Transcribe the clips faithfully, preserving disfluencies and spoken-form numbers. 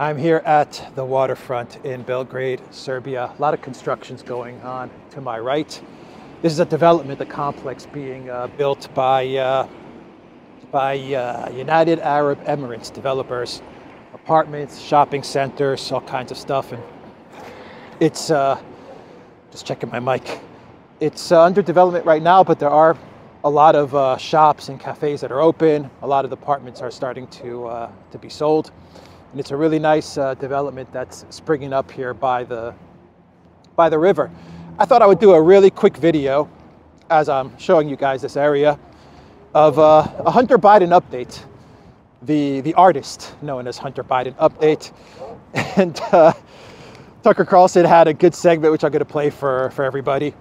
I'm here at the waterfront in Belgrade, Serbia. A lot of construction's going on to my right. This is a development, a complex being uh, built by uh, by uh, United Arab Emirates developers. Apartments, shopping centers, all kinds of stuff. And it's, uh, just checking my mic. It's uh, under development right now, but there are a lot of uh, shops and cafes that are open. A lot of the apartments are starting to, uh, to be sold. And it's a really nice uh, development that's springing up here by the, by the river. I thought I would do a really quick video as I'm showing you guys this area of uh, a Hunter Biden update, the, the artist known as Hunter Biden update. And uh, Tucker Carlson had a good segment, which I'm going to play for, for everybody,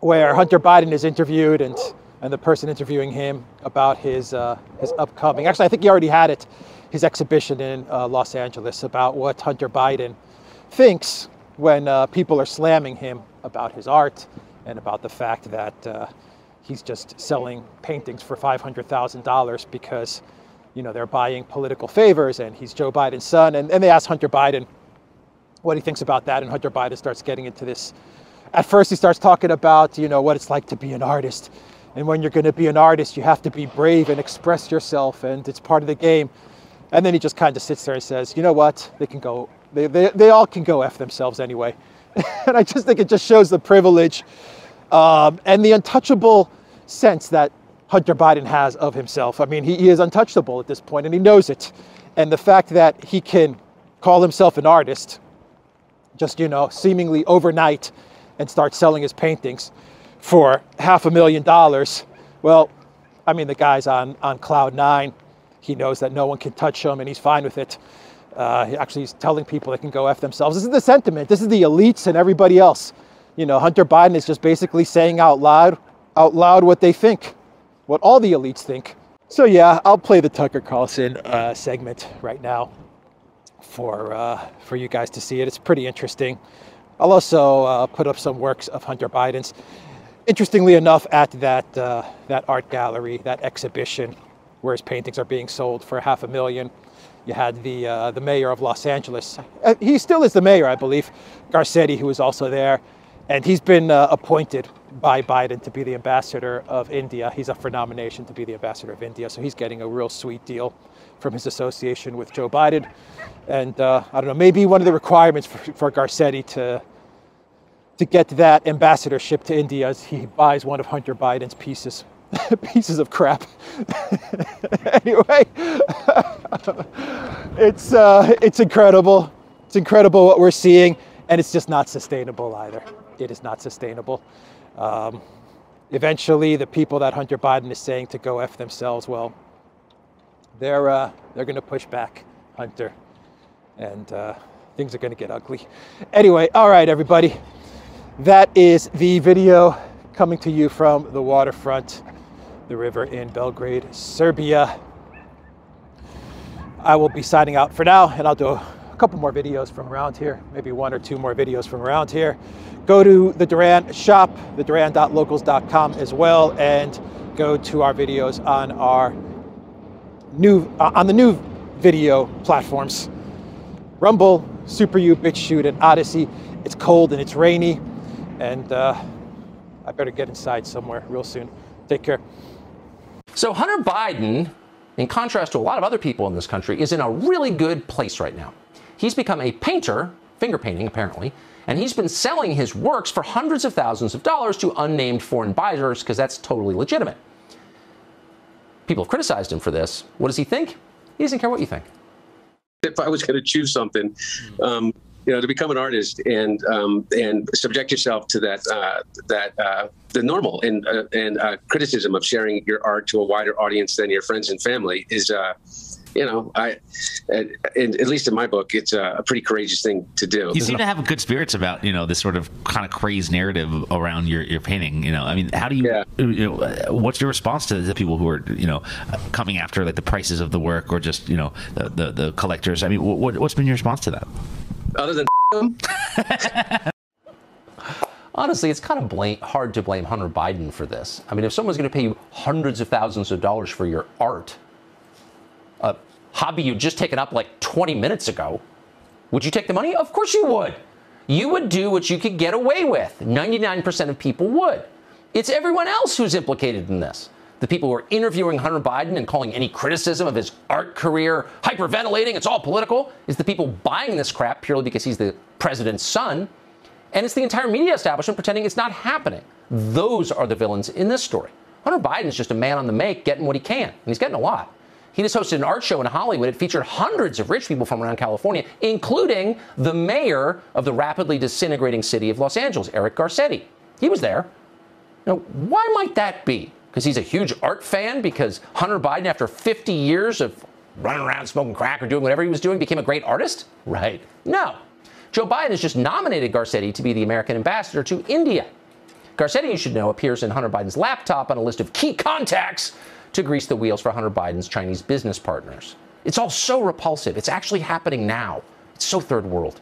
where Hunter Biden is interviewed and, and the person interviewing him about his, uh, his upcoming, actually, I think he already had it, his exhibition in uh, Los Angeles about what Hunter Biden thinks when uh, people are slamming him about his art and about the fact that uh, he's just selling paintings for five hundred thousand dollars because, you know, they're buying political favors and he's Joe Biden's son. And, and they asked Hunter Biden what he thinks about that. And Hunter Biden starts getting into this. At first, he starts talking about, you know, what it's like to be an artist. And when you're going to be an artist, you have to be brave and express yourself. And it's part of the game. And then he just kind of sits there and says, you know what, they can go, they, they, they all can go F themselves anyway. And I just think it just shows the privilege Um, and the untouchable sense that Hunter Biden has of himself. I mean, he, he is untouchable at this point, and he knows it. And the fact that he can call himself an artist, just, you know, seemingly overnight, and start selling his paintings for half a million dollars. Well, I mean, the guy's on, on cloud nine. He knows that no one can touch him, and he's fine with it. Uh, he actually, he's telling people they can go F themselves. This is the sentiment. This is the elites and everybody else. You know, Hunter Biden is just basically saying out loud, out loud what they think, what all the elites think. So yeah, I'll play the Tucker Carlson uh, segment right now for uh, for you guys to see it. It's pretty interesting. I'll also uh, put up some works of Hunter Biden's. Interestingly enough, at that uh, that art gallery, that exhibition where his paintings are being sold for half a million, you had the uh, the mayor of Los Angeles. He still is the mayor, I believe, Garcetti, who was also there. And he's been uh, appointed by Biden to be the ambassador of India. He's up for nomination to be the ambassador of India. So he's getting a real sweet deal from his association with Joe Biden. And uh, I don't know, maybe one of the requirements for, for Garcetti to, to get that ambassadorship to India is he buys one of Hunter Biden's pieces, pieces of crap. Anyway, it's, uh, it's incredible. It's incredible what we're seeing. And it's just not sustainable either. It is not sustainable. Um, eventually, the people that Hunter Biden is saying to go F themselves, well, they're, uh, they're going to push back, Hunter. And uh, things are going to get ugly. Anyway, all right, everybody. That is the video coming to you from the waterfront, the river in Belgrade, Serbia. I will be signing out for now, and I'll do a A couple more videos from around here, maybe one or two more videos from around here. Go to the Duran shop, the Duran dot locals dot com as well, and go to our videos on our new uh, on the new video platforms, Rumble, Super U, Bitch Shoot, and Odyssey. It's cold and it's rainy, and uh, I better get inside somewhere real soon. Take care. So Hunter Biden, in contrast to a lot of other people in this country, is in a really good place right now. He's become a painter, finger painting apparently, and he's been selling his works for hundreds of thousands of dollars to unnamed foreign buyers because that's totally legitimate. People have criticized him for this. What does he think? He doesn't care what you think. If I was going to choose something, um, you know, to become an artist and um, and subject yourself to that uh, that uh, the normal and uh, and uh, criticism of sharing your art to a wider audience than your friends and family is. Uh, You know, I, and at least in my book, it's a pretty courageous thing to do. You seem to have good spirits about, you know, this sort of kind of crazed narrative around your, your painting. You know, I mean, how do you, yeah. you know, what's your response to the people who are, you know, coming after like the prices of the work or just, you know, the, the, the collectors? I mean, what, what's been your response to that? Other than them? Honestly, it's kind of blame, hard to blame Hunter Biden for this. I mean, if someone's going to pay you hundreds of thousands of dollars for your art, Uh, hobby you just taken up like twenty minutes ago, would you take the money? Of course you would. You would do what you could get away with. ninety-nine percent of people would. It's everyone else who's implicated in this. The people who are interviewing Hunter Biden and calling any criticism of his art career hyperventilating, it's all political, is the people buying this crap purely because he's the president's son. And it's the entire media establishment pretending it's not happening. Those are the villains in this story. Hunter Biden is just a man on the make getting what he can, and he's getting a lot. He just hosted an art show in Hollywood. It featured hundreds of rich people from around California, including the mayor of the rapidly disintegrating city of Los Angeles, Eric Garcetti. He was there. Now, why might that be? Because he's a huge art fan? Because Hunter Biden, after fifty years of running around smoking crack or doing whatever he was doing, became a great artist? Right. No. Joe Biden has just nominated Garcetti to be the American ambassador to India. Garcetti, you should know, appears in Hunter Biden's laptop on a list of key contacts to grease the wheels for Hunter Biden's Chinese business partners. It's all so repulsive. It's actually happening now. It's so third world.